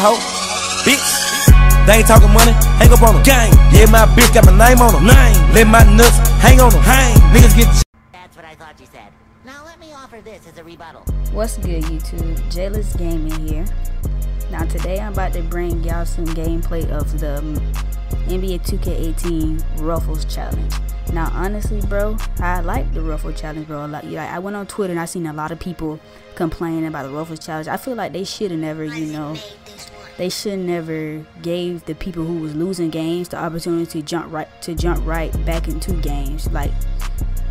fucking hoe. Bitch, they ain't talking money, hang up on them. Gang, yeah, my bitch got my name on them. Name, let my nuts hang on them. Hang, niggas get. That's what I thought you said. Now let me offer this as a rebuttal. What's good, YouTube? Jayless Gaming here. Now today I'm about to bring y'all some gameplay of the NBA 2K18 Ruffles Challenge. Now honestly, bro, I like the Ruffles Challenge, bro, a lot. Like, I went on Twitter and I seen a lot of people complaining about the Ruffles Challenge. I feel like they should have never, you know, they should never gave the people who was losing games the opportunity to jump right back into games. Like,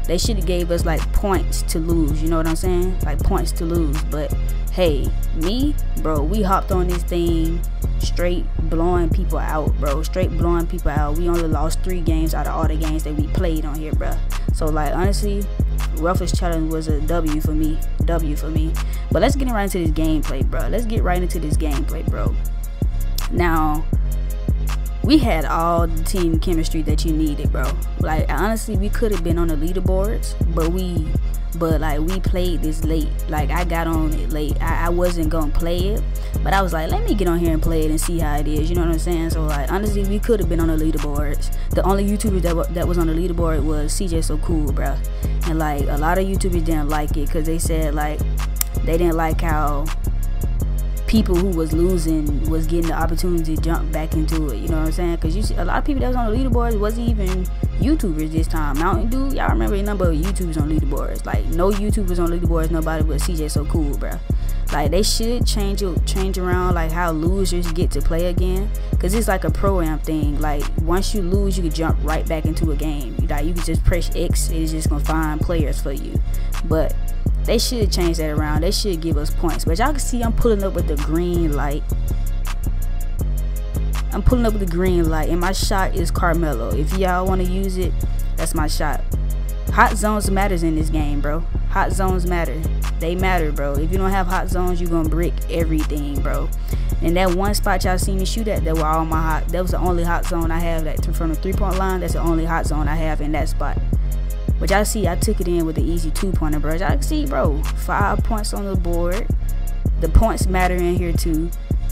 they should have gave us like points to lose, you know what I'm saying? Like points to lose. But hey, me, bro, we hopped on this thing straight blowing people out, bro. Straight blowing people out. We only lost 3 games out of all the games that we played on here, bro. So like honestly, Ruffles Challenge was a W for me. W for me. But let's get right into this gameplay, bro. Let's get right into this gameplay, bro. Now, we had all the team chemistry that you needed, bro. Like honestly, we could have been on the leaderboards, but we played this late. Like I got on it late. I wasn't gonna play it, but I was like, let me get on here and play it and see how it is. You know what I'm saying? So like honestly, we could have been on the leaderboards. The only YouTuber that was on the leaderboard was CJ So Cool, bro. And like a lot of YouTubers didn't like it because they said like they didn't like how people who was losing was getting the opportunity to jump back into it, you know what I'm saying? Because you see, a lot of people that was on the leaderboards wasn't even YouTubers this time. Mountain Dew, y'all remember a number of YouTubers on leaderboards. Like no YouTubers on leaderboards, nobody but CJ So Cool, bro. Like they should change around like how losers get to play again, because it's like a pro-am thing. Like once you lose, you can jump right back into a game. Like you can just press X, it's just gonna find players for you. But they should change that around. They should give us points. But y'all can see I'm pulling up with the green light. I'm pulling up with the green light. And my shot is Carmelo. If y'all want to use it, that's my shot. Hot zones matters in this game, bro. Hot zones matter. They matter, bro. If you don't have hot zones, you're gonna brick everything, bro. And that one spot y'all seen me shoot at, that were all my hot. That was the only hot zone I have. That from the three-point line, that's the only hot zone I have in that spot. But y'all see, I took it in with the easy 2-pointer, bro. Y'all can see, bro, 5 points on the board. The points matter in here, too.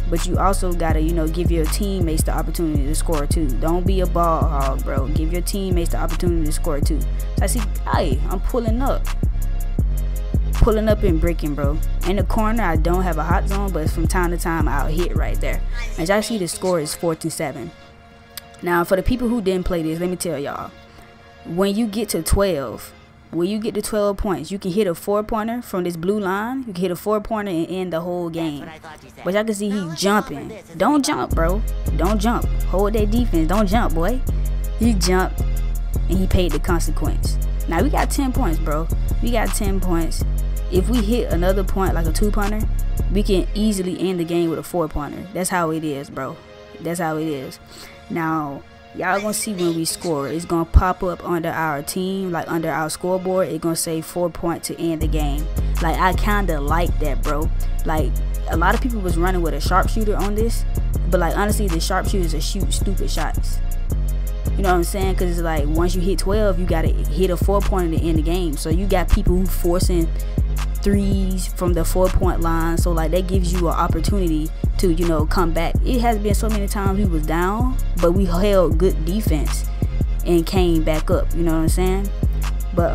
But you also got to, you know, give your teammates the opportunity to score, too. Don't be a ball hog, bro. Give your teammates the opportunity to score, too. So I see, hey, I'm pulling up. Pulling up and breaking, bro. In the corner, I don't have a hot zone, but from time to time, I'll hit right there. As y'all see, the score is 4-7. Now, for the people who didn't play this, let me tell y'all. When you get to 12, when you get to 12 points, you can hit a 4-pointer from this blue line. You can hit a 4-pointer and end the whole game. But y'all can see he's jumping. Don't jump, bro. Don't jump. Hold that defense. Don't jump, boy. He jumped, and he paid the consequence. Now, we got 10 points, bro. We got 10 points. If we hit another point, like a 2-pointer, we can easily end the game with a 4-pointer. That's how it is, bro. That's how it is. Now, y'all gonna see when we score, it's gonna pop up under our team, like under our scoreboard. It's gonna say 4 points to end the game. Like I kinda like that, bro. Like a lot of people was running with a sharpshooter on this, but like honestly, the sharpshooters are shoot stupid shots. You know what I'm saying? Cause it's like once you hit 12, you gotta hit a 4-pointer to end the game. So you got people who forcing threes from the 4-point line. So like that gives you an opportunity to, you know, come back. It has been so many times we was down, but we held good defense and came back up. You know what I'm saying? But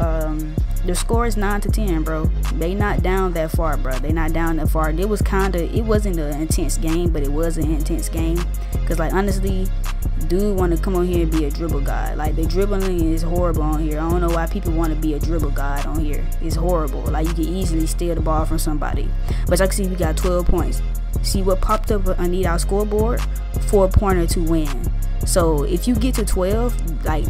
the score is 9-10, bro. They not down that far, bro. They not down that far. It was kinda, it wasn't an intense game, but it was an intense game. Cause like honestly, dude want to come on here and be a dribble god. Like the dribbling is horrible on here. I don't know why people want to be a dribble god on here. It's horrible. Like you can easily steal the ball from somebody. But like I see, we got 12 points. See what popped up underneath our scoreboard? 4-pointer to win. So if you get to 12, like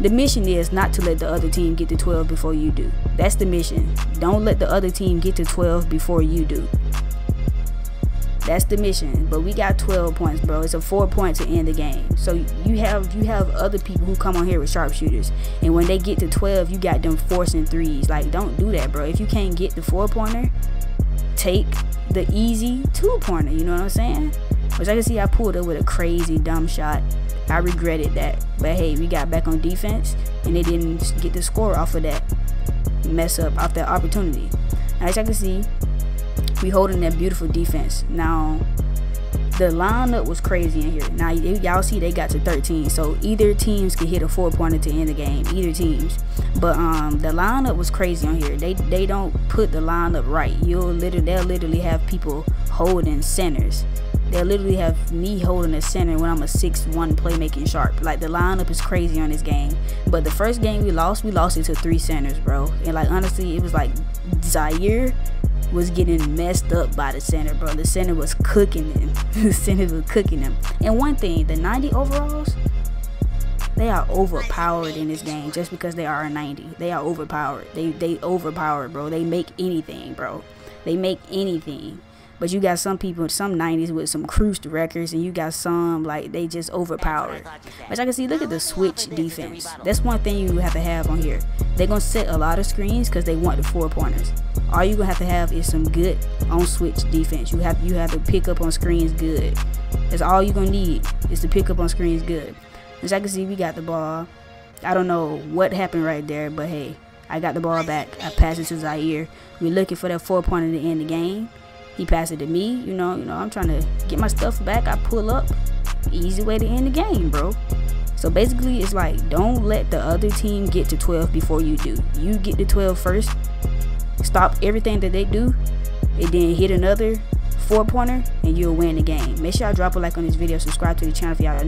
the mission is not to let the other team get to 12 before you do. That's the mission. Don't let the other team get to 12 before you do. That's the mission. But we got 12 points, bro. It's a 4-point to end the game. So you have other people who come on here with sharpshooters, and when they get to 12, you got them forcing threes. Like don't do that, bro. If you can't get the 4-pointer, take the easy 2-pointer. You know what I'm saying? Which I can see, I pulled up with a crazy dumb shot. I regretted that, but hey, we got back on defense, and they didn't get the score off of that mess up, off that opportunity. As I can see, we holding that beautiful defense. Now, The lineup was crazy in here. Now y'all see they got to 13, so either teams could hit a 4-pointer to end the game, either teams. But the lineup was crazy on here. They don't put the lineup right. They'll literally have people holding centers. They'll literally have me holding a center when I'm a 6'1" playmaking sharp. Like, the lineup is crazy on this game. But the first game we lost it to 3 centers, bro. And like, honestly, it was like Zaire was getting messed up by the center, bro. The center was cooking them. The center was cooking them. And one thing, the 90 overalls, they are overpowered in this game just because they are a 90. They are overpowered. They overpowered, bro. They make anything, bro. They make anything. But you got some people, some 90s with some cruised records, and you got some, like, they just overpowered. But I can see, look at the switch defense. That's one thing you have to have on here. They're going to set a lot of screens because they want the 4-pointers. All you're going to have is some good on-switch defense. You have to pick up on screens good. That's all you're going to need, is to pick up on screens good. As I can see, we got the ball. I don't know what happened right there, but hey, I got the ball back. I passed it to Zaire. We're looking for that 4-pointer to end the game. He passed it to me, you know, I'm trying to get my stuff back. I pull up, easy way to end the game, bro. So basically, it's like, don't let the other team get to 12 before you do. You get to 12 first, stop everything that they do, and then hit another 4-pointer, and you'll win the game. Make sure y'all drop a like on this video, subscribe to the channel if y'all are new.